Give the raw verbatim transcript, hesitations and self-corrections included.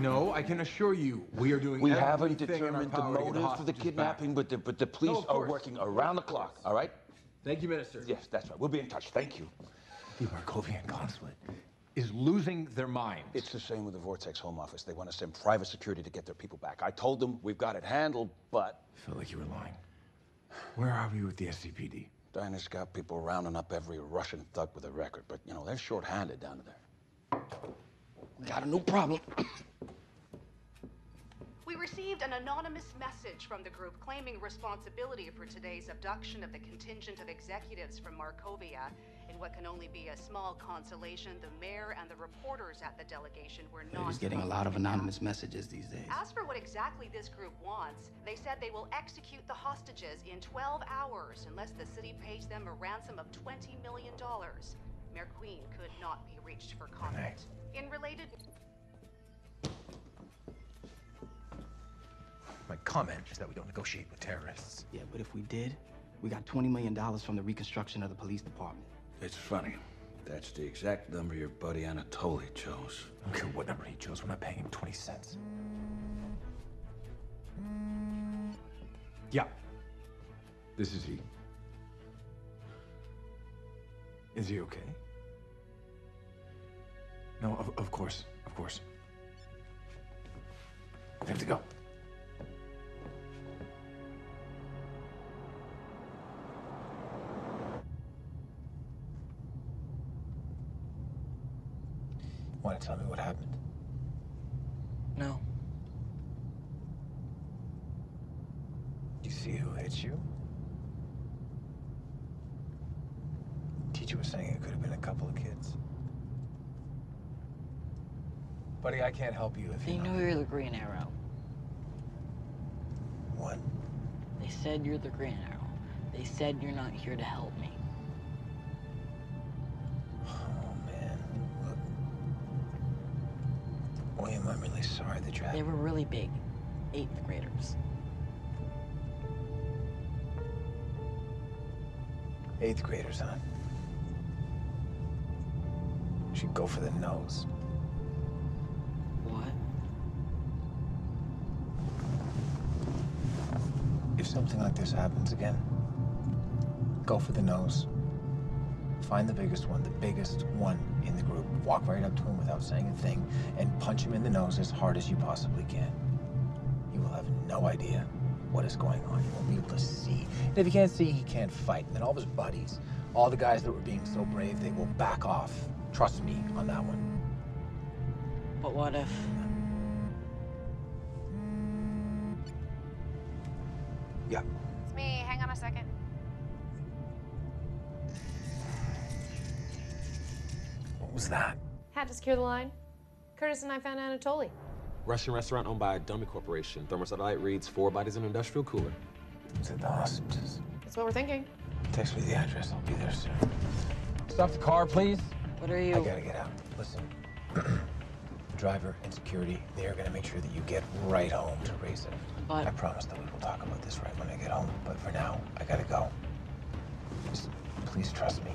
No, I can assure you, we are doing. We haven't determined the motive for the kidnapping, but the, but the police are working around the clock. All right. Thank you, Minister. Yes, that's right. We'll be in touch. Thank you. The Markovian Consulate is losing their mind. It's the same with the Vortex Home Office. They want to send private security to get their people back. I told them we've got it handled, but... I felt like you were lying. Where are we with the S C P D? Diner's got people rounding up every Russian thug with a record, but, you know, they're short-handed down there. Got a new problem. We received an anonymous message from the group claiming responsibility for today's abduction of the contingent of executives from Markovia. In what can only be a small consolation, the mayor and the reporters at the delegation were not... They're just getting a lot of anonymous messages these days. As for what exactly this group wants, they said they will execute the hostages in twelve hours unless the city pays them a ransom of twenty million dollars. Mayor Queen could not be reached for comment. In related... My comment is that we don't negotiate with terrorists. Yeah, but if we did, we got twenty million dollars from the reconstruction of the police department. It's funny. That's the exact number your buddy Anatoly chose. I don't care what number he chose. We're not paying him twenty cents. Yeah. This is he. Is he okay? No, of, of course. Of course. I have to go. Want to tell me what happened? No. You see who hit you? Teacher was saying it could have been a couple of kids. Buddy, I can't help you if you... They knew you were the Green Arrow. What? They said you're the Green Arrow. They said you're not here to help me. William, I'm really sorry that you had... They were really big. Eighth graders. Eighth graders, huh? You should go for the nose. What? If something like this happens again, go for the nose. Find the biggest one, the biggest one in the group. Walk right up to him without saying a thing and punch him in the nose as hard as you possibly can. You will have no idea what is going on. You won't be able to see. And if he can't see, he can't fight. And then all of his buddies, all the guys that were being so brave, they will back off. Trust me on that one. But what if... Yeah. It's me. Hang on a second. What was that? Had to secure the line. Curtis and I found Anatoly. Russian restaurant owned by a dummy corporation. Thermostat reads four bodies in an industrial cooler. Is it the hostages? That's what we're thinking. Text me the address. I'll be there soon. Stop the car, please. What are you? I gotta get out. Listen, driver and security, they are gonna make sure that you get right home to Rayson. But I promise that we will talk about this right when I get home. But for now, I gotta go. Just please trust me.